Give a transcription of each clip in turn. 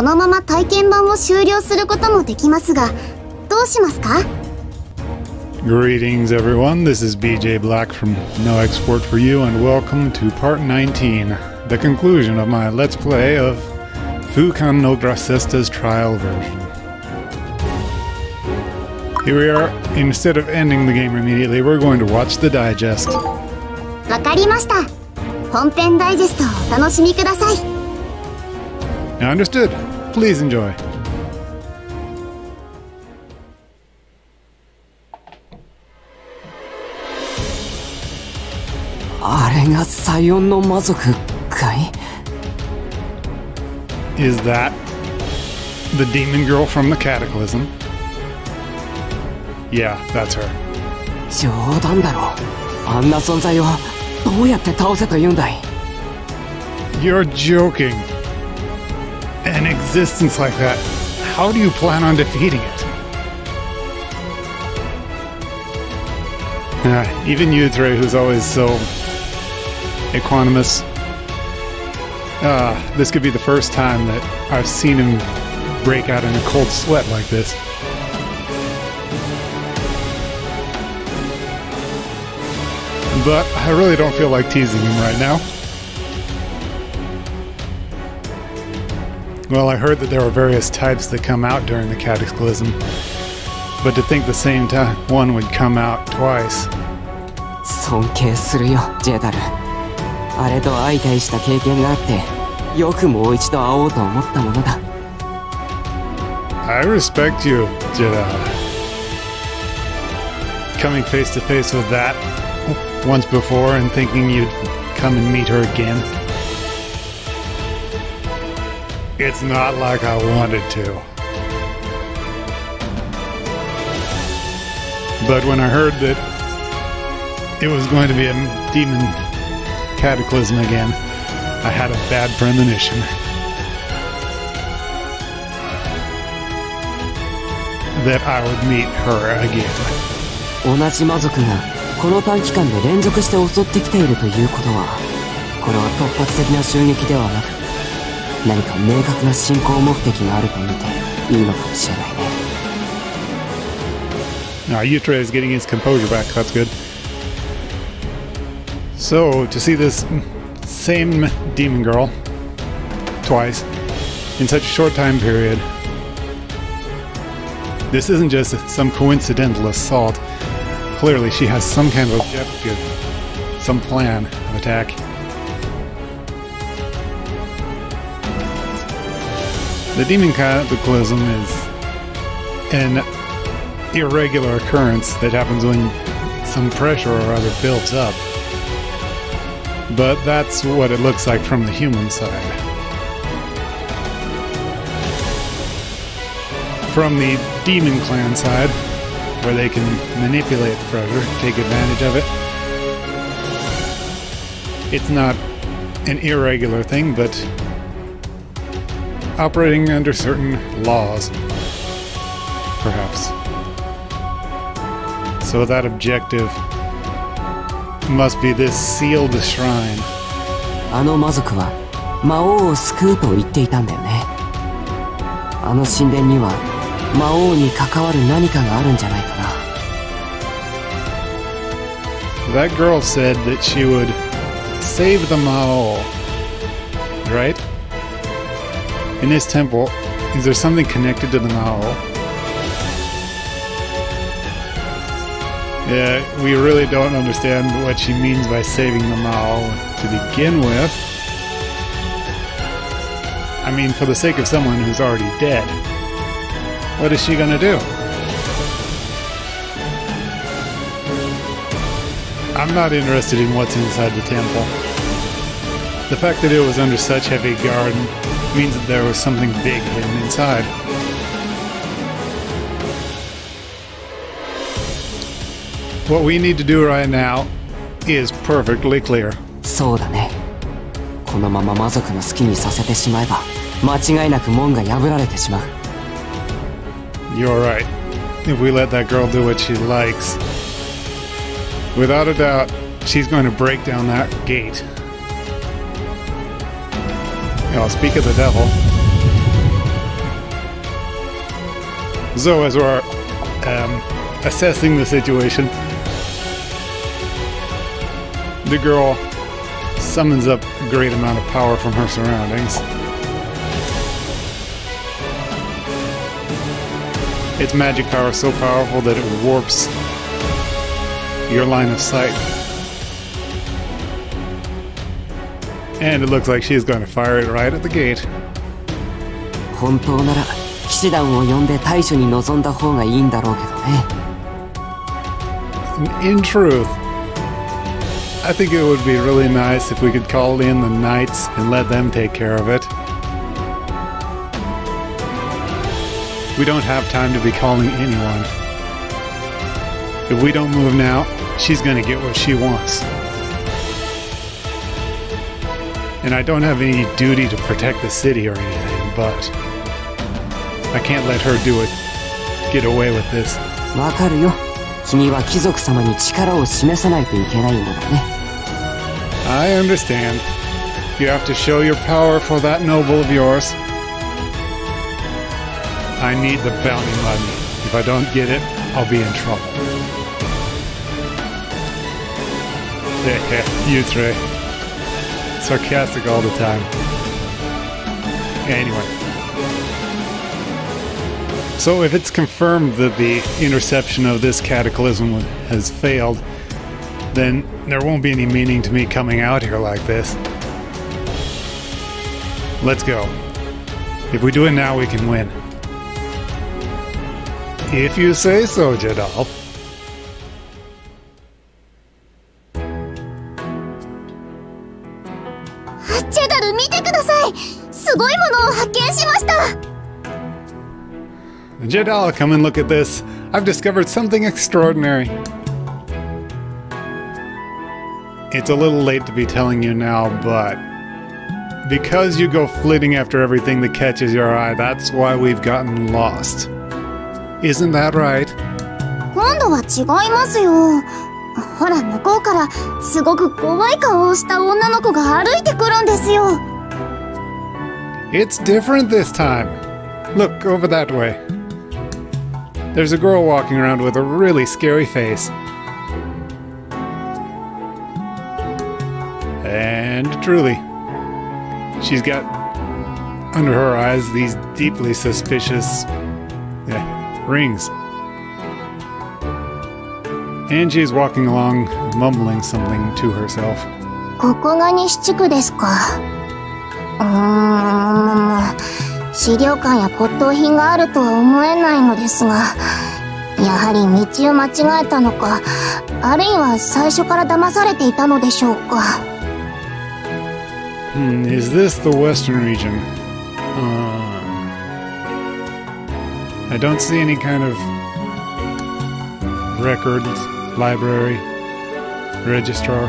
このまま体験版を終了することもできますが、どうしますか? Greetings everyone, this is BJ Black from No Export for You and welcome to part 19, the conclusion of my Let's Play of Fuukan no Grasesta's trial version. Here we are, instead of ending the game immediately, we're going to watch the digest. わかりました。本編ダイジェストをお楽しみください。Understood. Please enjoy. Is that the demon girl from the Cataclysm? Yeah, that's her. 冗談だろ。あんな存在をどうやって倒せと言うんだい? You're joking. An existence like that. How do you plan on defeating it? Even Yudre, who's always so equanimous. This could be the first time that I've seen him break out in a cold sweat like this. But I really don't feel like teasing him right now. Well, I heard that there are various types that come out during the Cataclysm, but to think the same time one would come out twice. I respect you, Jedara. Coming face to face with that once before and thinking you'd come and meet her again. It's not like I wanted to. But when I heard that it was going to be a demon Cataclysm again, I had a bad premonition. That I would meet her again. この短期間で連続して襲ってきているということは、これは突発的な襲撃ではなく、何か明確な進行目的があると見ていいのかもしれないね。Now, Yudre is getting his composure back. That's good. So, to see this same demon girl twice in such a short time period, this isn't just some coincidental assault. Clearly, she has some kind of objective, some plan of attack. The demon Cataclysm is an irregular occurrence that happens when some pressure or other builds up. But that's what it looks like from the human side. From the demon clan side, where they can manipulate the pressure, take advantage of it. It's not an irregular thing, but operating under certain laws, perhaps. So that objective must be this sealed shrine. あの魔族は魔王を救うと言っていたんだよね。あの神殿には 魔王に関わる何かがあるんじゃないかな。That girl said that she would save the Mao, right? In this temple, is there something connected to the Mao? Yeah, we really don't understand what she means by saving the Mao to begin with. I mean, for the sake of someone who's already dead. What is she gonna do? I'm not interested in what's inside the temple. The fact that it was under such heavy guard means that there was something big hidden inside. What we need to do right now is perfectly clear. そうだね。このまま魔族の好きにさせてしまえば、間違いなく門が破られてしまう。 You're right. If we let that girl do what she likes, without a doubt, she's going to break down that gate. Now, speak of the devil. So as we're assessing the situation, the girl summons up a great amount of power from her surroundings. Its magic power is so powerful that it warps your line of sight. And it looks like she's going to fire it right at the gate. In truth, I think it would be really nice if we could call in the knights and let them take care of it. We don't have time to be calling anyone. If we don't move now, she's going to get what she wants. And I don't have any duty to protect the city or anything, but I can't let her do it. Get away with this. I understand. You have to show your power for that noble of yours. I need the bounty money. If I don't get it, I'll be in trouble. Yudre. Sarcastic all the time. Anyway. So if it's confirmed that the interception of this cataclysm has failed, then there won't be any meaning to me coming out here like this. Let's go. If we do it now, we can win. If you say so, Jedal. Jedal, look. Jedal, come and look at this. I've discovered something extraordinary. It's a little late to be telling you now, but because you go flitting after everything that catches your eye, that's why we've gotten lost. Isn't that right? It's different this time. Look over that way. There's a girl walking around with a really scary face. And truly, she's got under her eyes these deeply suspicious rings. And she's walking along, mumbling something to herself.資料館や骨董品があるとは思えないのですが、やはり道を間違えたのか、あるいは最初から騙されていたのでしょうか。Is this the western region? I don't see any kind of records, library, registrar,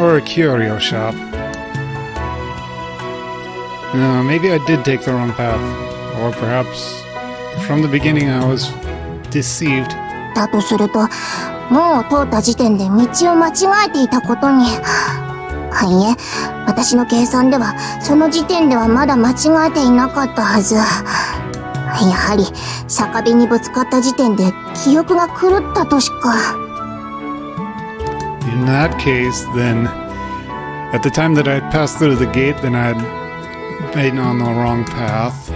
or a curio shop. No, maybe I did take the wrong path. Or perhaps from the beginning I was deceived. In that case, then, at the time that I passed through the gate, then I had been on the wrong path,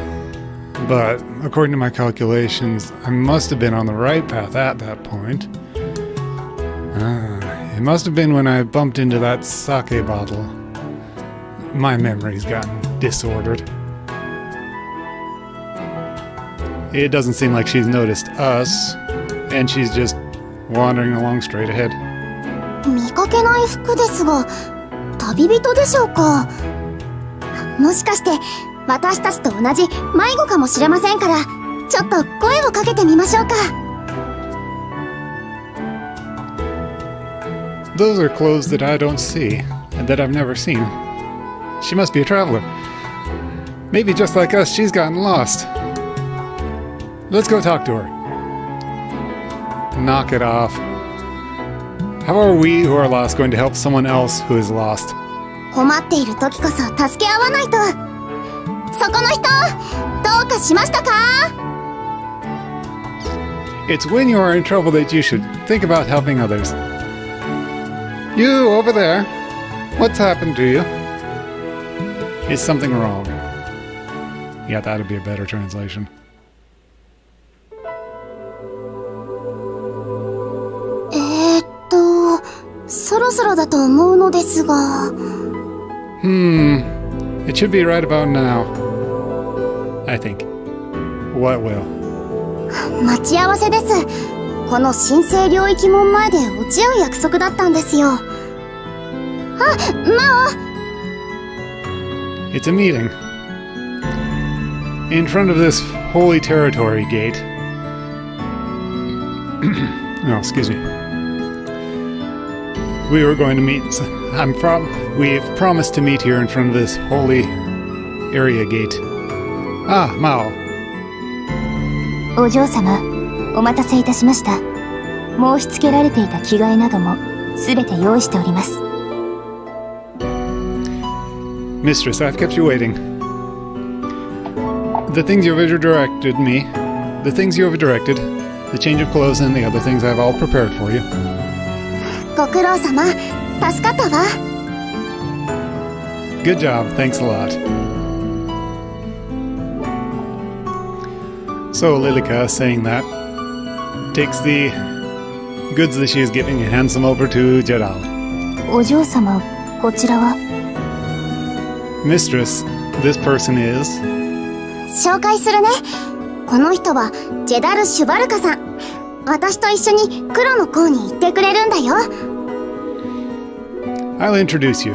but according to my calculations, I must have been on the right path at that point. It must have been when I bumped into that sake bottle. My memory's gotten disordered. It doesn't seem like she's noticed us, and she's just wandering along straight ahead. もしかして私たちと同じ迷子かもしれませんから、ちょっと声をかけてみましょうか。Those are clothes that I don't see and that I've never seen. She must be a traveler. Maybe just like us, she's gotten lost. Let's go talk to her. Knock it off. How are we who are lost going to help someone else who is lost? 困っている時こそ助け合わないと。そこの人、どうかしましたか? It's when you are in trouble that you should think about helping others. You over there, what's happened to you? Is something wrong? Yeah, that would be a better translation. It should be right about now. I think. What will? It's a meeting. In front of this holy territory gate. Oh, excuse me. We were going to meet. We've promised to meet here in front of this holy area gate. Ah, Mao. Mistress, I've kept you waiting. The things you have directed, the change of clothes and the other things I've all prepared for you. Good job, thanks a lot. So Lilika, saying that, takes the goods that she is giving and hands them over to Jedal. Mistress, this person is... Jedal Shubaluka. I'll introduce you.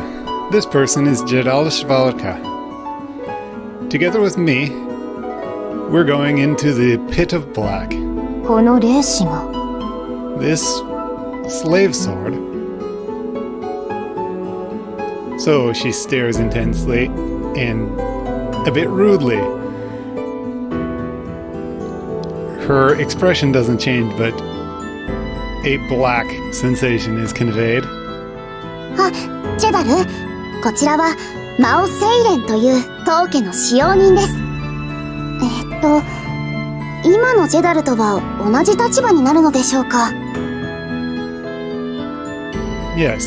This person is Jedal Svalka. Together with me, we're going into the Pit of Black. This slave sword. So she stares intensely and a bit rudely. Her expression doesn't change, but a black sensation is conveyed. Yes,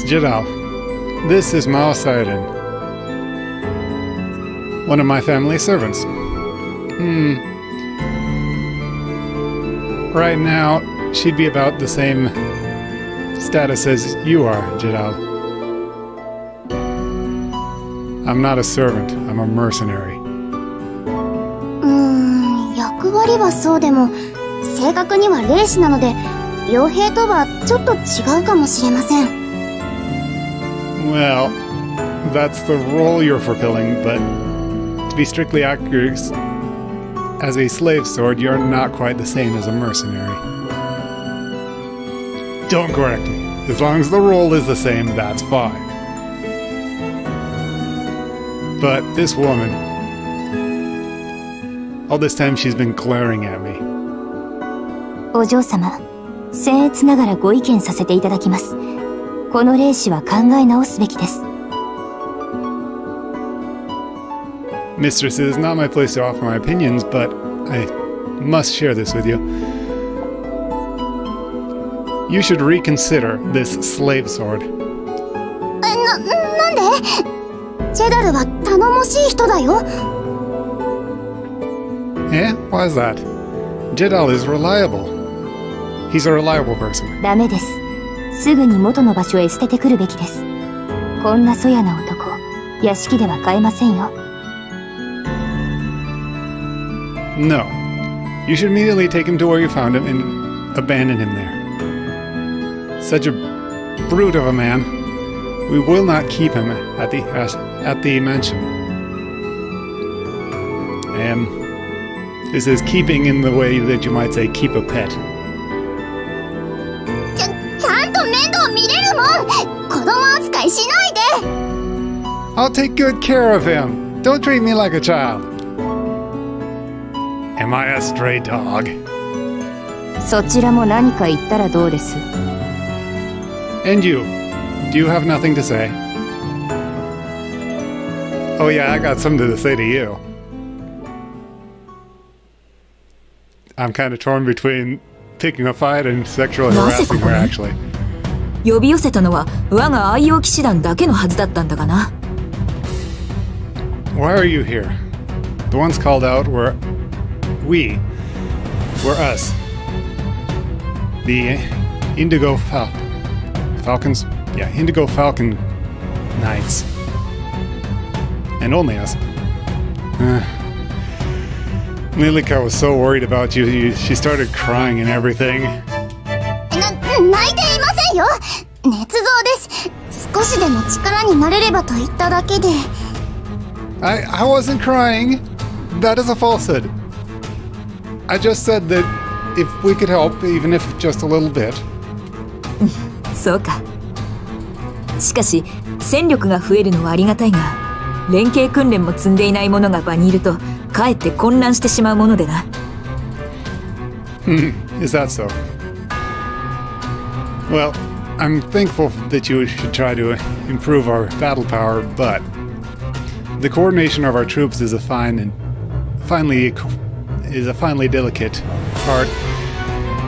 Jedal. This is Mao Seiren, one of my family servants. Right now, she'd be about the same status as you are, Jedal. I'm not a servant, I'm a mercenary. Well, that's the role you're fulfilling, but to be strictly accurate, as a slave sword, you're not quite the same as a mercenary. Don't correct me. As long as the role is the same, that's fine. But this woman... all this time she's been glaring at me. Mistress, it is not my place to offer my opinions, but I must share this with you. You should reconsider this slave sword. Eh? Why is that? Jedal is reliable. He's a reliable person. No. You should immediately take him to where you found him and abandon him there. Such a brute of a man. We will not keep him at the mansion. And this is keeping in the way that you might say keep a pet. I'll take good care of him. Don't treat me like a child. Am I a stray dog? And you? Do you have nothing to say? Oh yeah, I got something to say to you. I'm kind of torn between taking a fight and sexually harassing her, actually. 呼び寄せたのは我が愛用騎士団だけのはずだったんだがな。 Why are you here? The ones called out were us. The Indigo Falcons? Yeah, Indigo Falcon Knights. And only us. Lilika was so worried about you, she started crying and everything. I wasn't crying. That is a falsehood. I just said that if we could help, even if just a little bit. So. しかし、戦力が増えるのはありがたいが、連携訓練も積んでいない者が場にいると、かえって混乱してしまうものでな。Is that so? Well, I'm thankful that you should try to improve our battle power, but the coordination of our troops is a finely delicate part,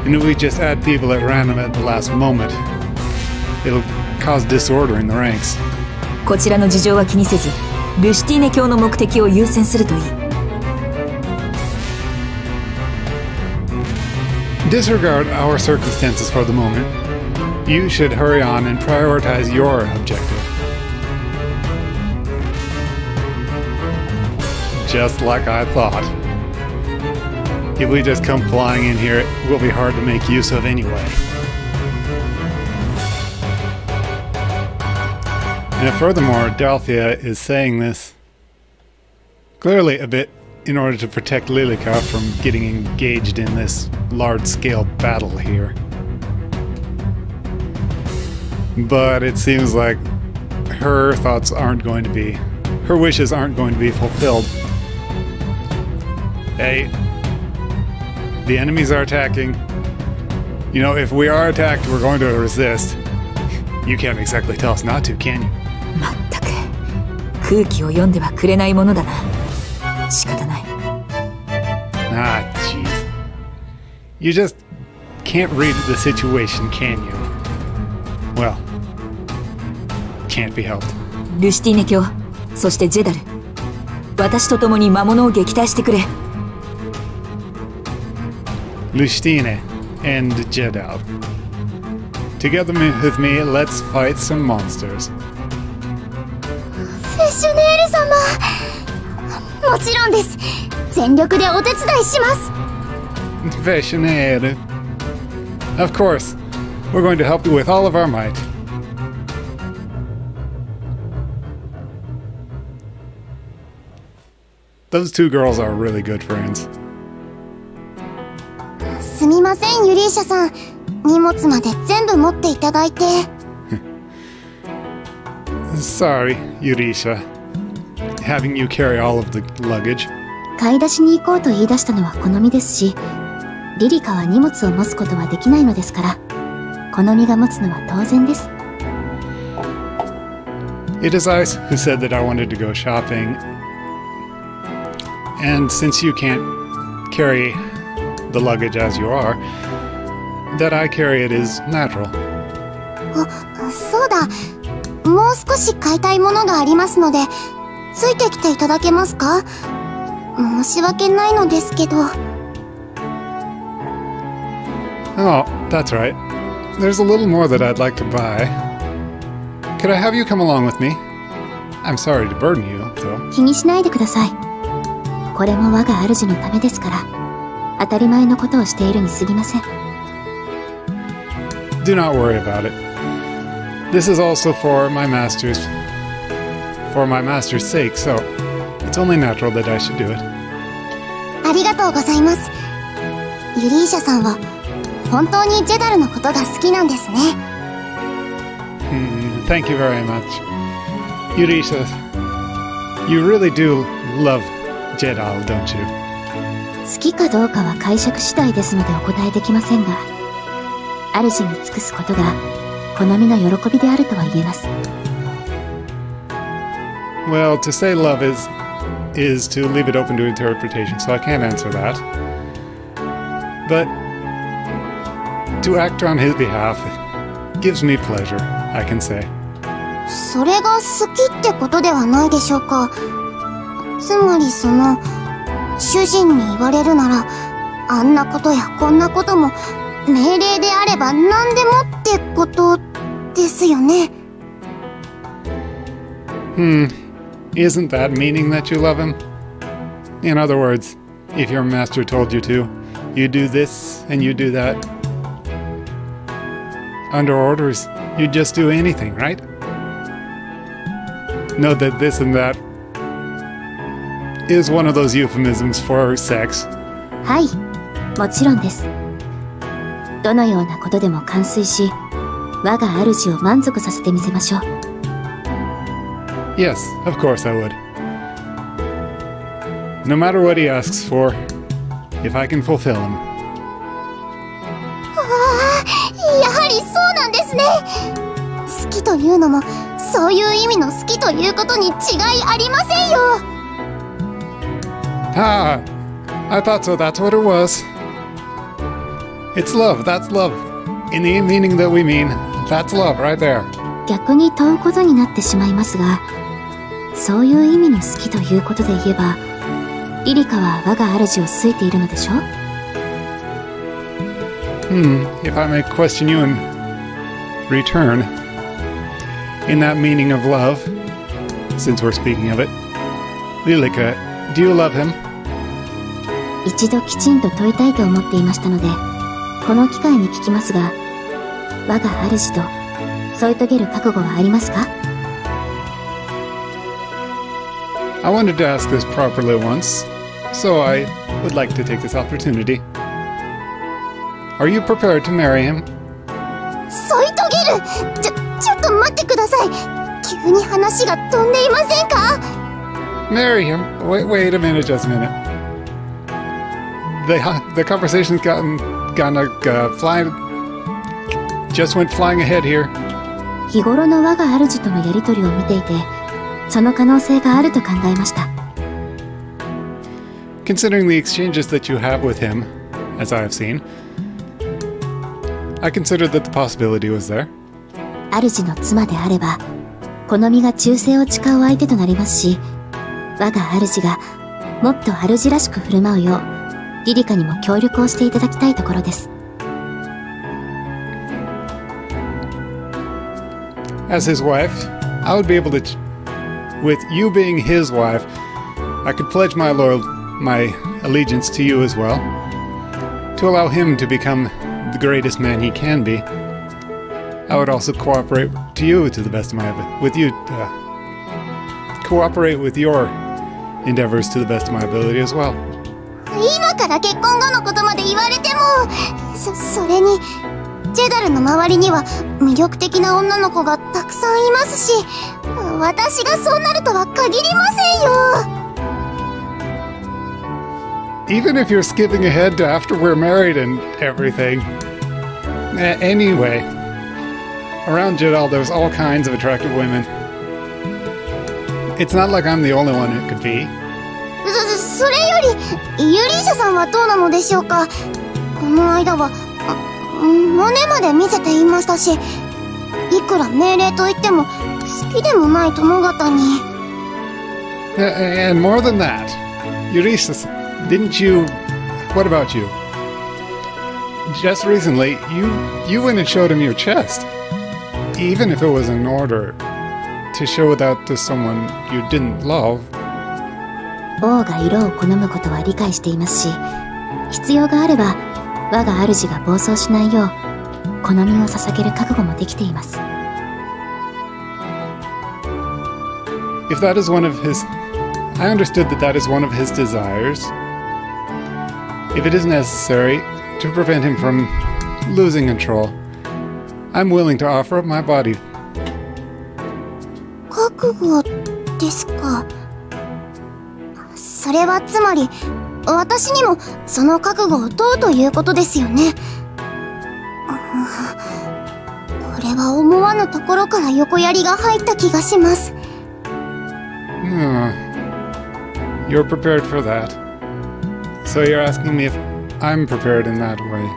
and if we just add people at random at the last moment, it'll cause disorder in the ranks. こちらの事情は気にせず、ルシュティーネ教の目的を優先するといい。Disregard our circumstances for the moment. You should hurry on and prioritize your objective. Just like I thought. If we just come flying in here, it will be hard to make use of anyway. And furthermore, Dalthia is saying this clearly a bit in order to protect Lilika from getting engaged in this large-scale battle here. But it seems like her thoughts aren't going to be, her wishes aren't going to be fulfilled. Hey, the enemies are attacking. You know, if we are attacked, we're going to resist. You can't exactly tell us not to, can you? 空気を読んではくれないものだな。仕方ない。Ah, jeez. You just can't read the situation, can you? Well, can't be helped. ルシュティーネ教、そしてジェダル。私と共に魔物を撃退してくれ。ルシュティーネ and Jedal. Together with me, let's fight some monsters. シュネール様。もちろんです。全力でお手伝いします。フェシュネール。Of course. We're going to help you with all of our might. Those two girls are really good friends. すみません、ユリーシャさん。荷物まで全部持っていただいて。 Sorry, Yurisha, having you carry all of the luggage. 買い出しに行こうと言い出したのは好みですし、リリカは荷物を持つことはできないのですから、好みが持つのは当然です。It is I who said that I wanted to go shopping, and since you can't carry the luggage as you are, that I carry it is natural. あ、そうだ。 もう少し買いたいものがありますので、ついてきていただけますか？申し訳ないのですけど。Oh, that's right. There's a little more that I'd like to buy. Could I have you come along with me? I'm sorry to burden you, though. 気にしないでください。これも我が主のためですから、当たり前のことをしているに過ぎません。Do not worry about it. This is also for my master's sake, so it's only natural that I should do it. ありがとうございます。ユリーシャさんは本当にジェダルのことが好きなんですね。Thank you very much, Yurisha. You really do love Jedal, don't you? 好きかどうかは解釈次第ですのでお答えできませんが、主に尽くすことが。 Well, to say love is to leave it open to interpretation, so I can't answer that. But To act on his behalf gives me pleasure, I can say. それが好きってことではないでしょうか。つまりその主人に言われるなら、あんなことやこんなことも命令であれば何でもってことですよね。Hmm. Isn't that meaning that you love him? In other words, if your master told you to, you do this and you do that. Under orders, you just do anything, right? Note that this and that is one of those euphemisms for sex. はい、もちろんです。どのようなことでも完遂し、我が主を満足させてみせましょう。Yes, of course I would. No matter what he asks for, if I can fulfill him. やはりそうなんですね。好きというのも。そういう意味の好きということに違いありませんよ。Ah, I thought so. That's what it was. It's love. That's love. In the meaning that we mean, that's love right there. 逆に問うことになってしまいますが、そういう意味の好きということで言えば、リリカは我が主を好いているのでしょう。Hmm. If I may question you in return. In that meaning of love, since we're speaking of it, Lilika, do you love him? 一度きちんと問いたいと思っていましたので、この機会に聞きますが、我が主と添い遂げる覚悟はありますか? I wanted to ask this properly once, so I would like to take this opportunity. Are you prepared to marry him? 添い遂げる! 待ってください。急に話が飛んでいませんか? Marry him? Wait a minute, just a minute. The conversation's just went flying ahead here. 日頃の我が主とのやり取りを見ていて、その可能性があると考えました。Considering the exchanges that you have with him, as I have seen, I considered that the possibility was there. 主の妻であれば、この身が忠誠を誓う相手となりますし、我が主がもっと主らしく振る舞うよう、リリカにも協力をしていただきたいところです。As his wife, I would be able to, with you being his wife, I could pledge my allegiance to you as well, to allow him to become the greatest man he can be. I would also cooperate to you to the best of my ability. With you, cooperate with your endeavors to the best of my ability as well. 今から結婚後のことまで言われても、それにジェダルの周りには魅力的な女の子がたくさんいますし、私がそうなるとは限りませんよ。Even if you're skipping ahead to after we're married and everything, anyway. Around Jedal, there's all kinds of attractive women. It's not like I'm the only one who could be. それより、ユリーシャさんはどうなのでしょうか。この間は胸まで見せていましたし、いくら命令といっても好きでもない友方に。And more than that, Yurisha, didn't you? What about you? Just recently, you went and showed him your chest. Even if it was an order to show that to someone you didn't love. 王が色を好むことは理解していますし、必要があれば我が主が暴走しないよう好みを捧げる覚悟もできています。If that is one of his, I understood that that is one of his desires. If it is necessary to prevent him from losing control. I'm willing to offer up my body. 覚悟ですか。それはつまり私にもその覚悟を問うということですよね。これは思わぬところから横槍が入った気がします。You're prepared for that. So you're asking me if I'm prepared in that way.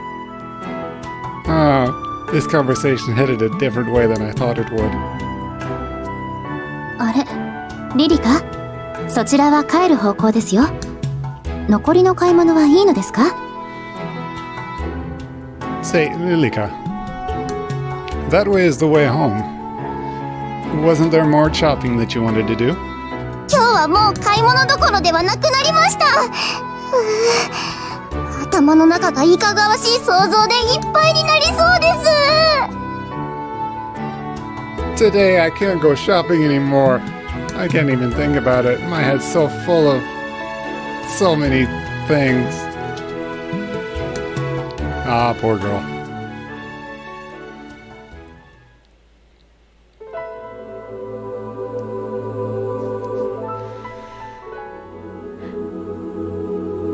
This conversation headed a different way than I thought it would. あれ、リリカ、そちらは帰る方向ですよ。残りの買い物はいいのですか? Say, Lilika, that way is the way home. Wasn't there more shopping that you wanted to do? 今日はもう買い物どころではなくなりました。頭の中がいかがわしい想像でいっぱいになりそうです。 Today I can't go shopping anymore. I can't even think about it. My head's so full of so many things. Ah, poor girl.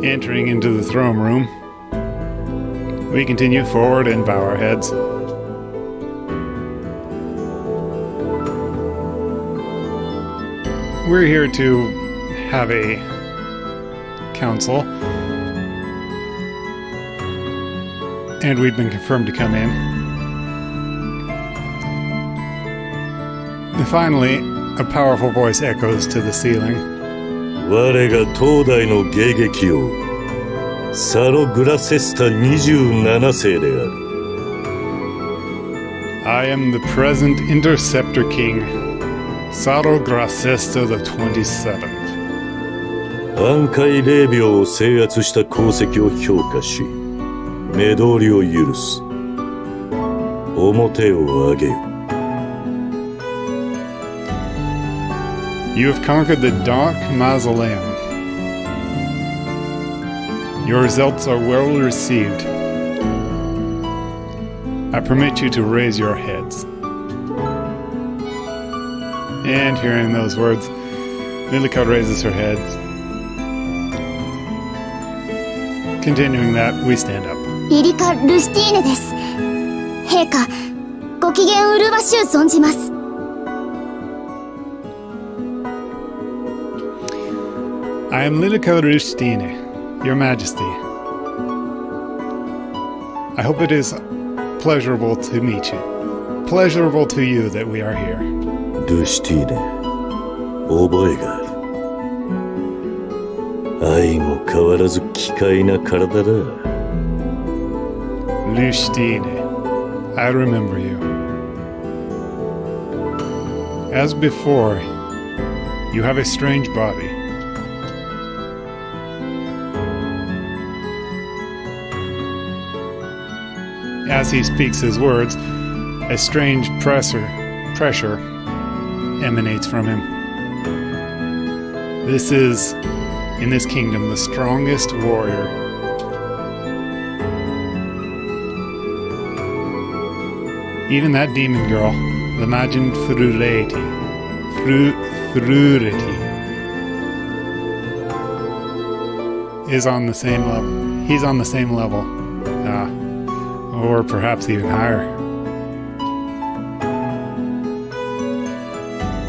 Entering into the throne room, we continue forward and bow our heads. We're here to have a council, and we've been confirmed to come in. And finally, a powerful voice echoes to the ceiling. 我が東大の迎撃王、サロ・グラセスタ27世である。I am the present Interceptor King, Saro Grasesta the 27th. 暗海霊廟を制圧した功績を評価し、目通りを許す。面を上げよ。 You have conquered the Dark Mausoleum. Your results are well received. I permit you to raise your heads. And hearing those words, Lilika raises her head. Continuing that, we stand up. Lilika Lushtine desu. Heika, gokigen urubashu zonjimasu. I am Lilika Lushtine, Your Majesty. I hope it is pleasurable to meet you. Pleasurable to you that we are here. Lushtine, oboegaru. Ai mo kawarazu kikai na karada da. Lushtine, I remember you. As before, you have a strange body. As he speaks his words, a strange pressure emanates from him. This is, in this kingdom, the strongest warrior. Even that demon girl, the Majin Frureti, is on the same level. He's on the same level. Or perhaps even higher.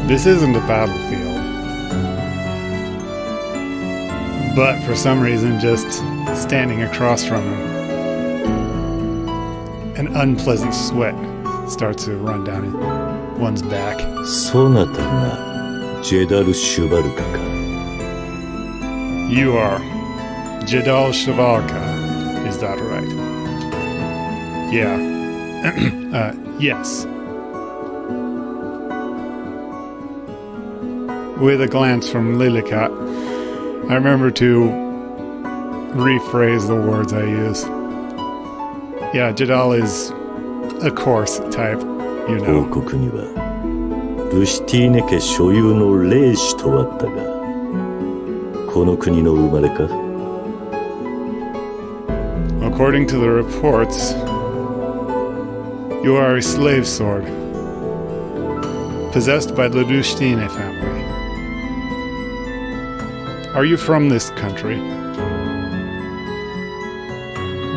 This isn't a battlefield, but for some reason just standing across from him, an unpleasant sweat starts to run down one's back. Sonata na Jedal Shubaluka ka. You are Jedal Svalka, is that right? Yeah. Yes. With a glance from Lilika, I remember to rephrase the words I use. Yeah, Jedal is a coarse type, you know. 報告にはルシティーネ家所有の霊子とあったが、この国の生まれか? According to the reports, you are a slave sword, possessed by the Lushtine family. Are you from this country?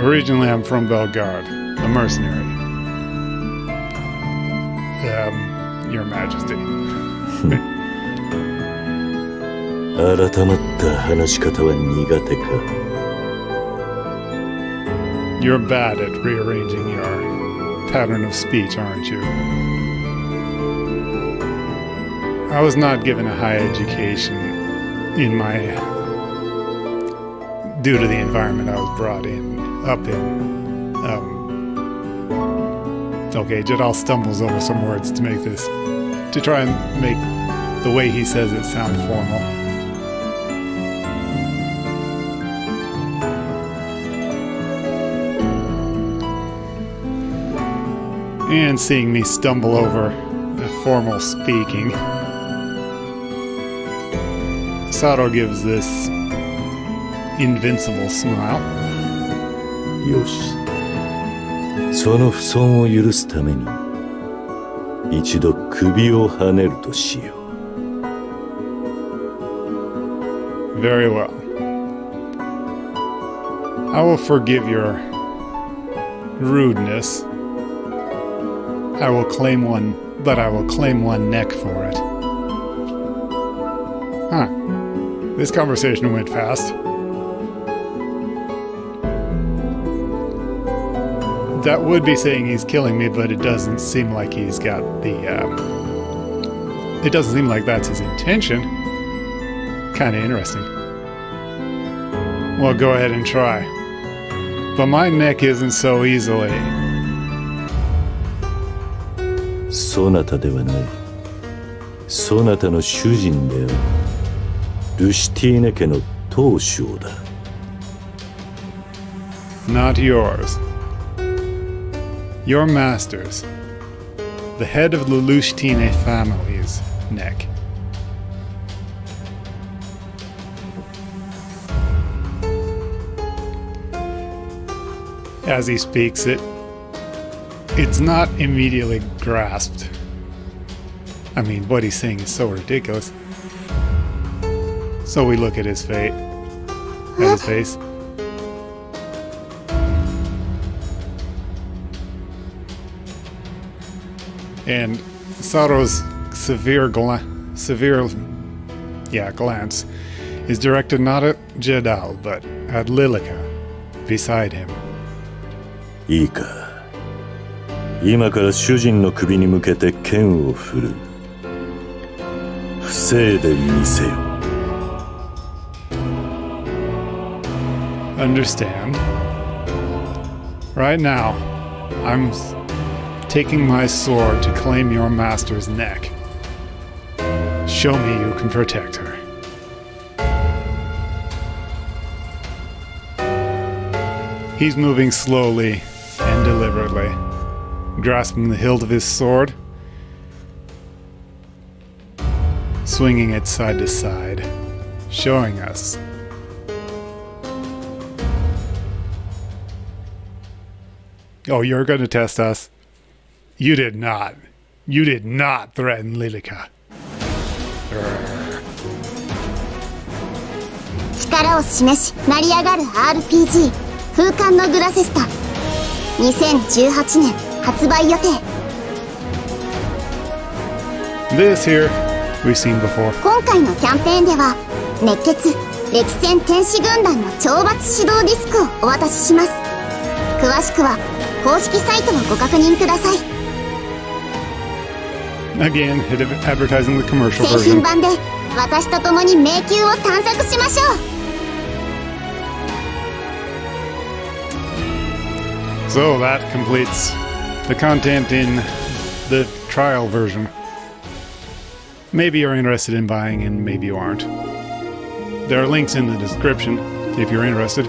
Originally, I'm from Belgarde, a mercenary. Your Majesty. 改まった話し方は苦手か? You're bad at rearranging your pattern of speech, aren't you? I was not given a high education in my... due to the environment I was brought in, up in. Okay, Jedal stumbles over some words to make this... to try and make the way he says it sound formal. And seeing me stumble over a formal speaking, Saro gives this invincible smile. Yoshi. Very well. I will forgive your rudeness. I will claim one, but I will claim one neck for it. Huh. This conversation went fast. That would be saying he's killing me, but it doesn't seem like he's got the, it doesn't seem like that's his intention. Kinda interesting. Well, go ahead and try. But my neck isn't so easily... Sonata de wa nai. Sonata no shujin da yo. Lushtine ke no toushu o da. Not yours. Your master's. The head of the Lushtine family's neck. As he speaks it, it's not immediately grasped. I mean, what he's saying is so ridiculous. So we look at his fate. At his face. And Saro's severe glance is directed not at Jedal, but at Lilika, beside him. Ika. 今から主人の首に向けて剣を振る。防いでみせよ。Understand. Right now, I'm taking my sword to claim your master's neck. Show me you can protect her. He's moving slowly and deliberately. Grasping the hilt of his sword, swinging it side to side, showing us. Oh, you're going to test us? You did not. You did not threaten Lilika. Chikara o shimeshi, nariyagaru RPG, Fuukan no Grasesta, 2018 nen. This here, we've seen before. Again, advertising the commercial version. So that completes the content in the trial version. Maybe you're interested in buying and maybe you aren't. There are links in the description if you're interested.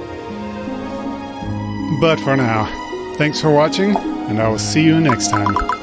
But for now, thanks for watching and I will see you next time.